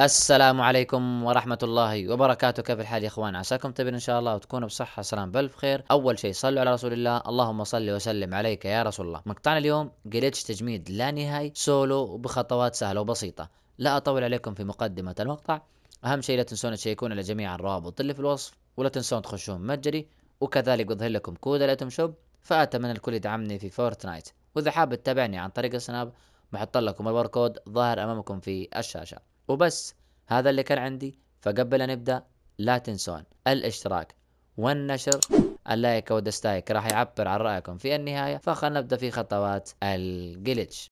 السلام عليكم ورحمة الله وبركاته. كيف الحال يا اخوان؟ عساكم طيبين ان شاء الله وتكونوا بصحة سلام بألف خير. اول شيء صلوا على رسول الله، اللهم صل وسلم عليك يا رسول الله. مقطعنا اليوم قلتش تجميد لا نهائي سولو بخطوات سهلة وبسيطة. لا اطول عليكم في مقدمة المقطع. اهم شيء لا تنسون تشيكون على جميع الروابط اللي في الوصف، ولا تنسون تخشون متجري، وكذلك بظهر لكم كود الاتم شوب. فاتمنى الكل يدعمني في فورتنايت، واذا حاب تتابعني عن طريق السناب بحط لكم الباركود ظاهر امامكم في الشاشة. وبس هذا اللي كان عندي، فقبل أن نبدأ لا تنسون الاشتراك والنشر، اللايك والدستايك راح يعبر عن رأيكم في النهاية. فخلنا نبدأ في خطوات الجلتش.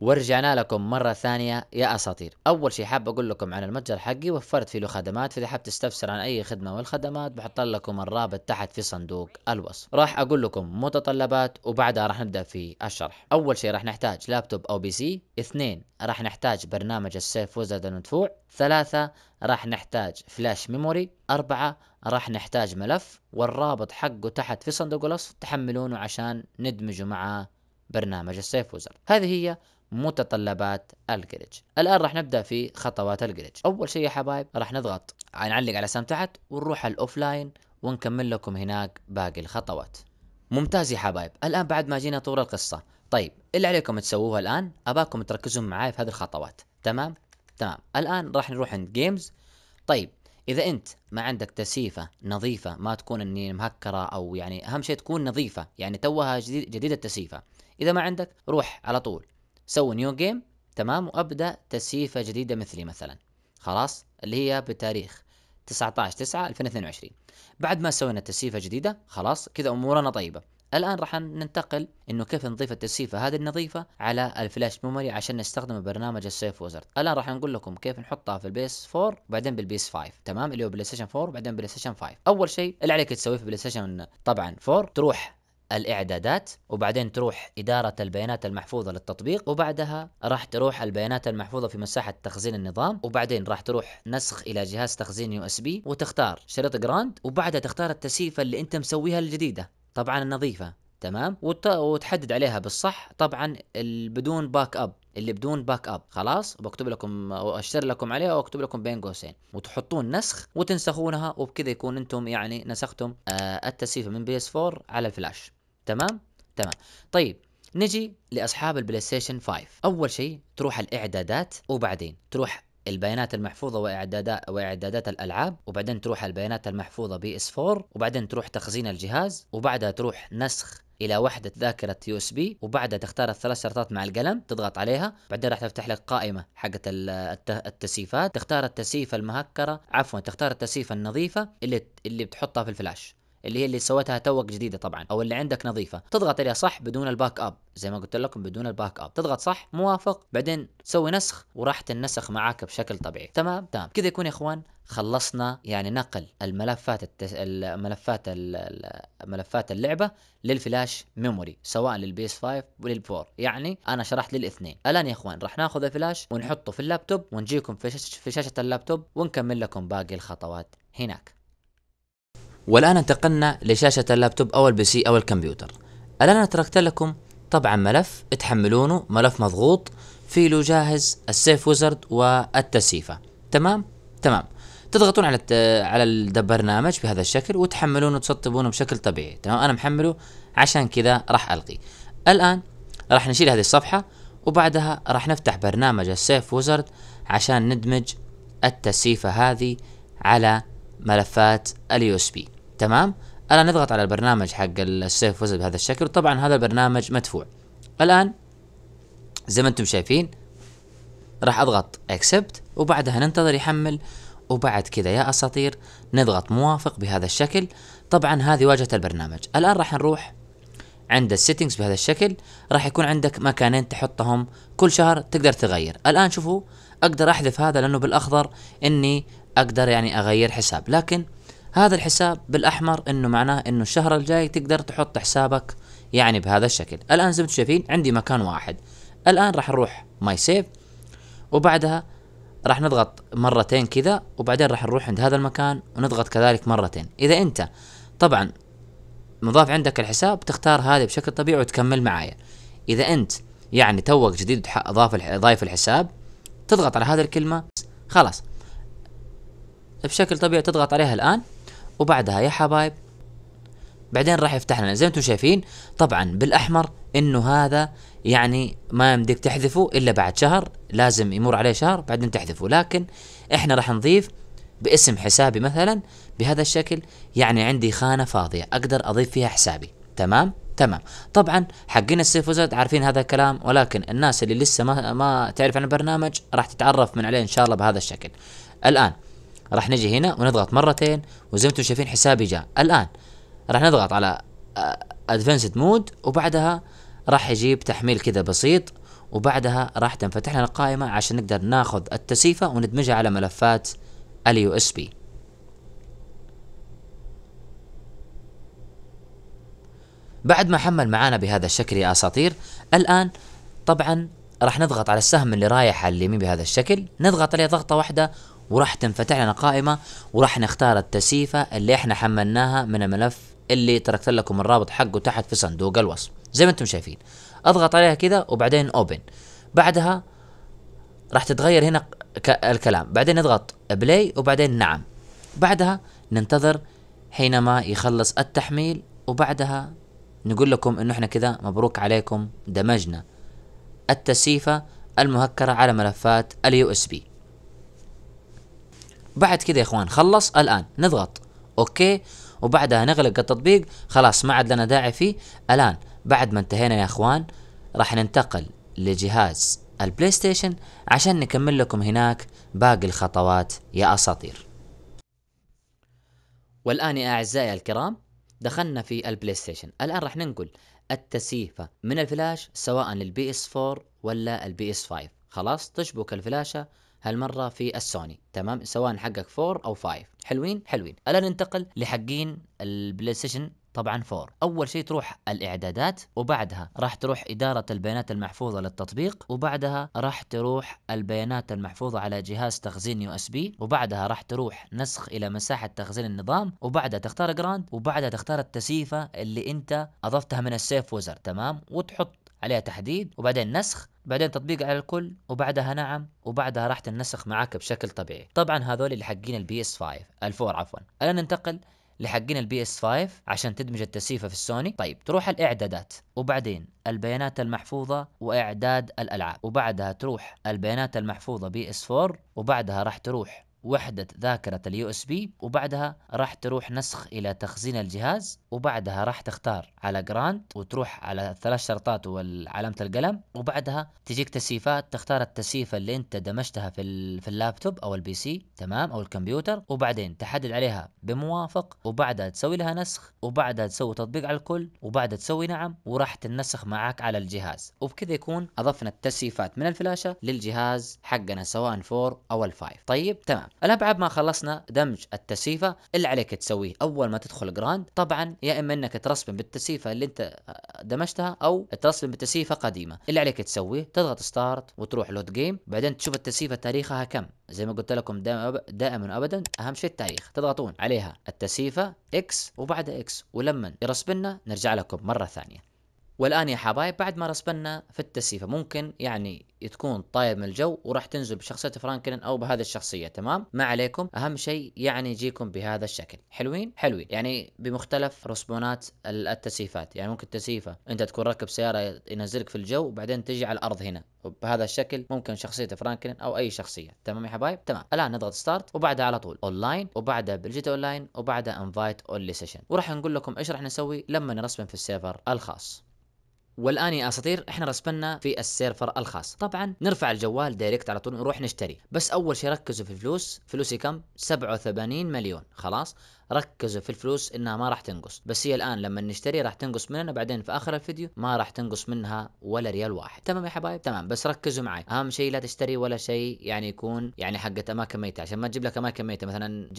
ورجعنا لكم مرة ثانية يا أساطير. أول شيء حاب أقول لكم عن المتجر حقي، وفرت فيه له خدمات، فإذا حاب تستفسر عن أي خدمة والخدمات بحط لكم الرابط تحت في صندوق الوصف. راح أقول لكم متطلبات وبعدها راح نبدأ في الشرح. أول شيء راح نحتاج لابتوب أو بي سي، 2 راح نحتاج برنامج السيف ويزرد المدفوع، 3 راح نحتاج فلاش ميموري، 4 راح نحتاج ملف، والرابط حقه تحت في صندوق الوصف تحملونه عشان ندمجه مع برنامج السيف ويزرد. هذه هي متطلبات الجلتش. الآن راح نبدأ في خطوات الجلتش. أول شيء يا حبايب راح نضغط نعلق على سهم تحت ونروح على الأوفلاين، ونكمل لكم هناك باقي الخطوات. ممتاز يا حبايب. الآن بعد ما جينا طول القصة، طيب اللي عليكم تسووها الآن أباكم تركزون معاي في هذه الخطوات. تمام. الآن راح نروح عند جيمز. طيب إذا أنت ما عندك تسييفة نظيفة، ما تكون إني مهكرة، أو يعني أهم شيء تكون نظيفة، يعني توها جديدة التسييفة. إذا ما عندك روح على طول سوي نيو جيم، تمام، وابدا تسييفه جديده مثلي مثلا، خلاص، اللي هي بتاريخ 19/9/2022. بعد ما سوينا تسييفه جديده خلاص كذا امورنا طيبه. الان راح ننتقل انه كيف نضيف التسييفه هذه النظيفه على الفلاش ميموري عشان نستخدم برنامج السيف ويزرد. الان راح نقول لكم كيف نحطها في البيس 4 وبعدين بالبيس 5، تمام، اللي هو بلاي ستيشن 4 وبعدين بلاي ستيشن 5. اول شيء اللي عليك تسويه في بلاي ستيشن طبعا 4، تروح الاعدادات، وبعدين تروح اداره البيانات المحفوظه للتطبيق، وبعدها راح تروح البيانات المحفوظه في مساحه تخزين النظام، وبعدين راح تروح نسخ الى جهاز تخزين USB، وتختار شريط قراند، وبعدها تختار التسييفه اللي انت مسويها الجديده طبعا النظيفه، تمام، وتحدد عليها بالصح طبعا بدون باك اب، اللي بدون باك اب خلاص بكتب لكم واشتر لكم عليها واكتب لكم بين قوسين، وتحطون نسخ وتنسخونها، وبكذا يكون انتم يعني نسختم التسييفه من PS4 على الفلاش. تمام. طيب نجي لاصحاب البلاي ستيشن 5. اول شيء تروح الاعدادات، وبعدين تروح البيانات المحفوظه واعدادات الالعاب، وبعدين تروح البيانات المحفوظه PS4، وبعدين تروح تخزين الجهاز، وبعدها تروح نسخ الى وحده ذاكره USB، وبعدها تختار الثلاث شرطات مع القلم تضغط عليها، بعدين راح تفتح لك قائمه حقت التسييفات، تختار التسييفه المهكره، عفوا تختار التسييفه النظيفه اللي بتحطها في الفلاش، اللي هي اللي سويتها توك جديده طبعا، او اللي عندك نظيفه، تضغط عليها صح بدون الباك اب، زي ما قلت لكم بدون الباك اب، تضغط صح موافق، بعدين تسوي نسخ وراح تنسخ معاك بشكل طبيعي. تمام. كذا يكون يا اخوان خلصنا يعني نقل ملفات اللعبه للفلاش ميموري، سواء للبيس 5 وللبور، يعني انا شرحت للاثنين. الان يا اخوان راح ناخذ الفلاش ونحطه في اللابتوب، ونجيكم في شاشه اللابتوب، ونكمل لكم باقي الخطوات هناك. والآن انتقلنا لشاشة اللابتوب أو البي سي أو الكمبيوتر. الآن أنا تركت لكم طبعا ملف تحملونه، ملف مضغوط فيه له جاهز السيف ويزرد والتسييفة. تمام. تضغطون على البرنامج بهذا الشكل وتحملونه وتسطبونه بشكل طبيعي. تمام، أنا محمله عشان كذا راح ألغي. الآن راح نشيل هذه الصفحة، وبعدها راح نفتح برنامج السيف ويزرد عشان ندمج التسييفة هذه على ملفات الUSB. تمام. الان نضغط على البرنامج حق السيف ويزرد بهذا الشكل، وطبعا هذا البرنامج مدفوع. الان زي ما انتم شايفين راح اضغط اكسبت، وبعدها ننتظر يحمل، وبعد كذا يا اساطير نضغط موافق بهذا الشكل. طبعا هذه واجهه البرنامج. الان راح نروح عند السيتنجز بهذا الشكل، راح يكون عندك مكانين تحطهم كل شهر تقدر تغير. الان شوفوا اقدر احذف هذا لانه بالاخضر اني اقدر يعني اغير حساب، لكن هذا الحساب بالاحمر انه معناه انه الشهر الجاي تقدر تحط حسابك يعني بهذا الشكل. الان زي ما انتم شايفين عندي مكان واحد. الان راح نروح ماي سيف، وبعدها راح نضغط مرتين كذا، وبعدين راح نروح عند هذا المكان ونضغط كذلك مرتين. اذا انت طبعا مضاف عندك الحساب تختار هذا بشكل طبيعي وتكمل معايا. اذا انت يعني توك جديد ضايف الحساب تضغط على هذه الكلمة خلاص بشكل طبيعي، تضغط عليها الان وبعدها يا حبايب بعدين راح يفتح لنا زي ما انتم شايفين طبعا بالاحمر انه هذا يعني ما يمديك تحذفه الا بعد شهر، لازم يمر عليه شهر بعدين تحذفه، لكن احنا راح نضيف باسم حسابي مثلا بهذا الشكل، يعني عندي خانة فاضية اقدر اضيف فيها حسابي. تمام تمام. طبعا حقين السيف وزارد عارفين هذا الكلام، ولكن الناس اللي لسه ما تعرف عن البرنامج راح تتعرف من عليه ان شاء الله بهذا الشكل. الان راح نجي هنا ونضغط مرتين وزي ما انتم شايفين حسابي جاء. الان راح نضغط على ادفانسد مود وبعدها راح يجيب تحميل كذا بسيط، وبعدها راح تنفتح لنا القائمة عشان نقدر ناخذ التسيفة وندمجها على ملفات اليو اس بي. بعد ما حمل معانا بهذا الشكل يا اساطير، الان طبعا راح نضغط على السهم اللي رايح على اليمين بهذا الشكل، نضغط عليه ضغطة واحدة وراح تنفتح لنا قائمة، وراح نختار التسيفة اللي احنا حملناها من الملف اللي تركت لكم الرابط حقه تحت في صندوق الوصف زي ما انتم شايفين. اضغط عليها كذا وبعدين اوبن، بعدها راح تتغير هنا الكلام، بعدين نضغط بلاي وبعدين نعم، بعدها ننتظر حينما يخلص التحميل، وبعدها نقول لكم انه احنا كذا مبروك عليكم دمجنا التسيفة المهكرة على ملفات اليو اس بي. بعد كذا يا اخوان خلص، الان نضغط اوكي وبعدها نغلق التطبيق، خلاص ما عاد لنا داعي فيه. الان بعد ما انتهينا يا اخوان راح ننتقل لجهاز البلاي ستيشن عشان نكمل لكم هناك باقي الخطوات يا اساطير. والان يا اعزائي الكرام دخلنا في البلاي ستيشن، الان راح ننقل التسييفة من الفلاش سواء للبي اس 4 ولا البي اس 5، خلاص تشبك الفلاشة هالمرة في السوني، تمام سواء حقك 4 او 5. حلوين حلوين. الان ننتقل لحقين البلاي ستيشن طبعا 4. اول شيء تروح الاعدادات، وبعدها راح تروح ادارة البيانات المحفوظة للتطبيق، وبعدها راح تروح البيانات المحفوظة على جهاز تخزين يو اس بي، وبعدها راح تروح نسخ الى مساحة تخزين النظام، وبعدها تختار قراند، وبعدها تختار التسييفة اللي انت اضفتها من السيف ويزر، تمام وتحط عليها تحديد وبعدين نسخ، بعدين تطبيق على الكل وبعدها نعم، وبعدها راح تنسخ معاك بشكل طبيعي. طبعا هذول اللي حقين البي اس 5 الفور عفوا. الان ننتقل لحقين البي اس 5 عشان تدمج التسييفة في السوني. طيب تروح الاعدادات وبعدين البيانات المحفوظة واعداد الالعاب، وبعدها تروح البيانات المحفوظة بي اس 4، وبعدها راح تروح وحدة ذاكرة اليو اس بي، وبعدها راح تروح نسخ الى تخزين الجهاز، وبعدها راح تختار على جراند وتروح على الثلاث شرطات وعلامة القلم، وبعدها تجيك تسييفات تختار التسييفة اللي انت دمجتها في اللابتوب او البي سي، تمام او الكمبيوتر، وبعدين تحدد عليها بموافق، وبعدها تسوي لها نسخ، وبعدها تسوي تطبيق على الكل، وبعدها تسوي نعم، وراح تنسخ معاك على الجهاز. وبكذا يكون اضفنا التسييفات من الفلاشة للجهاز حقنا سواء 4 او 5. طيب تمام. الان بعد ما خلصنا دمج التسييفة، اللي عليك تسويه اول ما تدخل جراند طبعا يا اما انك ترسم بالتسييفة اللي انت دمجتها او ترسم بالتسييفة قديمة، اللي عليك تسويه تضغط ستارت وتروح لود جيم، بعدين تشوف التسييفة تاريخها كم، زي ما قلت لكم دائما ابدا اهم شيء التاريخ، تضغطون عليها التسييفة اكس وبعدها اكس، ولما يرسبنا نرجع لكم مرة ثانية. والان يا حبايب بعد ما رسبنا في التسييفة ممكن يعني تكون طاير من الجو وراح تنزل بشخصية فرانكلين او بهذه الشخصية، تمام ما عليكم، اهم شيء يعني يجيكم بهذا الشكل. حلوين حلوين، يعني بمختلف رسبونات التسييفات، يعني ممكن التسييفة انت تكون راكب سيارة ينزلك في الجو وبعدين تجي على الارض هنا بهذا الشكل، ممكن شخصية فرانكلين او اي شخصية. تمام يا حبايب تمام. الان نضغط ستارت وبعدها على طول اونلاين، وبعدها بالجيتا اونلاين، وبعدها انفايت اونلي سيشن، وراح نقول لكم ايش راح نسوي لما نرسبن في السيرفر الخاص. والان يا اساطير احنا رسبنا في السيرفر الخاص، طبعا نرفع الجوال دايركت على طول ونروح نشتري، بس اول شيء ركزوا في الفلوس. فلوسي كم؟ 87 مليون. خلاص ركزوا في الفلوس انها ما راح تنقص، بس هي الان لما نشتري راح تنقص مننا، بعدين في اخر الفيديو ما راح تنقص منها ولا ريال واحد. تمام يا حبايب تمام. بس ركزوا معي، اهم شيء لا تشتري ولا شيء يعني يكون يعني حقه اماكن ميته، عشان ما تجيب لك اماكن ميته مثلا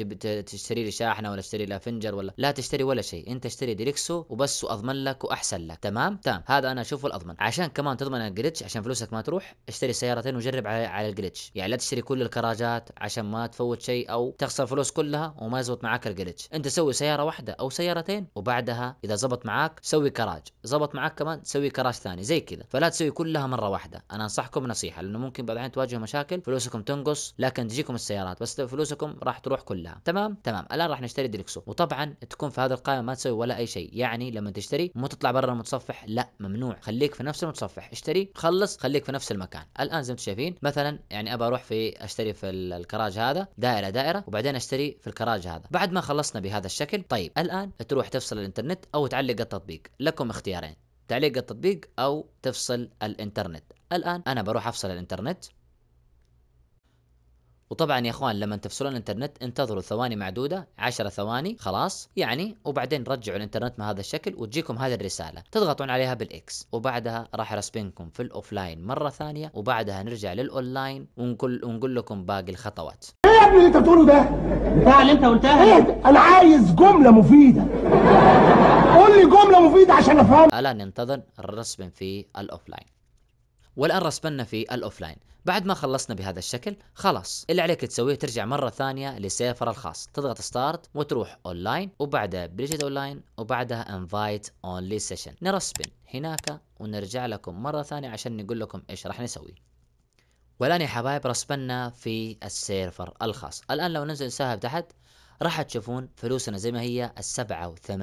تشتري لي شاحنه ولا تشتري لي فنجر، ولا لا تشتري ولا شيء، انت اشتري ديريكسو وبس واضمن لك واحسن لك. تمام تمام، هذا انا اشوفه الاضمن، عشان كمان تضمن الجلتش عشان فلوسك ما تروح. اشتري سيارتين وجرب على الجلتش، يعني لا تشتري كل الكراجات عشان ما تفوت شيء او تخسر فلوس كلها وما يزبط معاك الجلتش. قلتش، انت سوي سياره واحده او سيارتين، وبعدها اذا زبط معاك سوي كراج، زبط معاك كمان سوي كراج ثاني زي كذا، فلا تسوي كلها مره واحده. انا انصحكم نصيحه، لانه ممكن بعد الحين تواجهوا مشاكل، فلوسكم تنقص لكن تجيكم السيارات، بس فلوسكم راح تروح كلها. تمام. الان راح نشتري دريكسو، وطبعا تكون في هذه القائمه ما تسوي ولا اي شيء، يعني لما تشتري مو تطلع برا المتصفح، لا ممنوع، خليك في نفس المتصفح، اشتري خلص خليك في نفس المكان. الان زي ما انتم شايفين مثلا يعني ابى اروح في اشتري في الكراج هذا دائره دائره، وبعدين اشتري في الكراج هذا. بعد ما خلصنا بهذا الشكل، طيب الان تروح تفصل الانترنت او تعلق التطبيق، لكم اختيارين، تعليق التطبيق او تفصل الانترنت. الان انا بروح افصل الانترنت. وطبعا يا اخوان لما تفصلون الانترنت انتظروا ثواني معدوده، 10 ثواني خلاص يعني، وبعدين رجعوا الانترنت بهذا الشكل وتجيكم هذه الرساله، تضغطون عليها بالاكس، وبعدها راح رسبنكم في الاوفلاين مره ثانيه، وبعدها نرجع للاونلاين ونقول لكم باقي الخطوات. ايه يا ابني اللي انت بتقوله ده؟ البتاع اللي انت قلتها ايه؟ انا عايز جمله مفيده. قول لي جمله مفيده عشان افهم. الان ننتظر الرسبن في الاوفلاين. والان رسبنا في الاوفلاين. بعد ما خلصنا بهذا الشكل خلاص اللي عليك تسويه ترجع مره ثانيه للسيرفر الخاص، تضغط ستارت وتروح اونلاين، وبعدها بريجيت اونلاين، وبعدها انفايت اونلي سيشن، نرسبن هناك ونرجع لكم مره ثانيه عشان نقول لكم ايش راح نسوي. والان يا حبايب رسبنا في السيرفر الخاص. الان لو ننزل نسحب تحت راح تشوفون فلوسنا زي ما هي ال87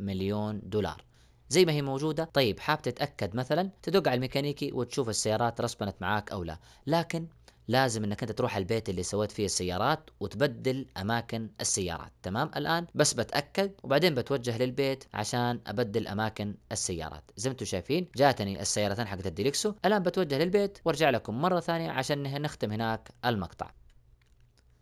مليون دولار زي ما هي موجودة. طيب حاب تتأكد مثلا تدق على الميكانيكي وتشوف السيارات رسبنت معاك أو لا، لكن لازم انك انت تروح البيت اللي سويت فيه السيارات وتبدل اماكن السيارات. تمام، الان بس بتاكد وبعدين بتوجه للبيت عشان ابدل اماكن السيارات. زي ما انتم شايفين جاتني السيارتين حقت الديلكسو، الان بتوجه للبيت وارجع لكم مرة ثانية عشان نختم هناك المقطع.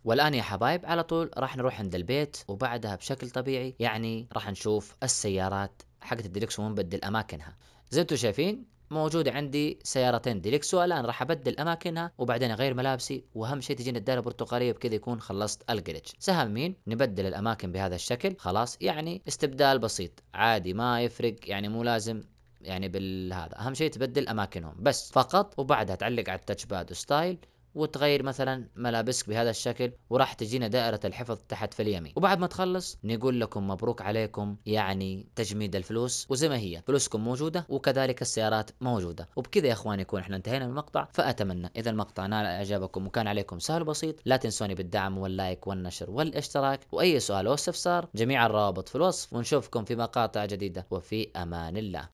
والآن يا حبايب على طول راح نروح عند البيت، وبعدها بشكل طبيعي يعني راح نشوف السيارات حقت الديلكسو ونبدل اماكنها. زي ما انتم شايفين موجودة عندي سيارتين ديلكسو، الان راح ابدل اماكنها وبعدين اغير ملابسي، واهم شيء تجيني الدائرة البرتقالية، بكذا يكون خلصت الجلتش. سهم مين؟ نبدل الاماكن بهذا الشكل خلاص، يعني استبدال بسيط عادي ما يفرق، يعني مو لازم يعني بالهذا، اهم شيء تبدل اماكنهم بس فقط. وبعدها تعلق على التاتش باد وستايل وتغير مثلا ملابسك بهذا الشكل، وراح تجينا دائرة الحفظ تحت في اليمين. وبعد ما تخلص نقول لكم مبروك عليكم يعني تجميد الفلوس، وزي ما هي فلوسكم موجودة وكذلك السيارات موجودة. وبكذا يا اخوان يكون احنا انتهينا من المقطع، فاتمنى اذا المقطع نال اعجابكم وكان عليكم سهل وبسيط. لا تنسوني بالدعم واللايك والنشر والاشتراك، واي سؤال او استفسار جميع الروابط في الوصف، ونشوفكم في مقاطع جديدة، وفي امان الله.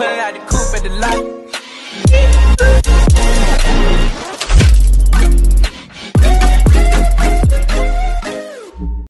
Pulling out the coupe at the lot.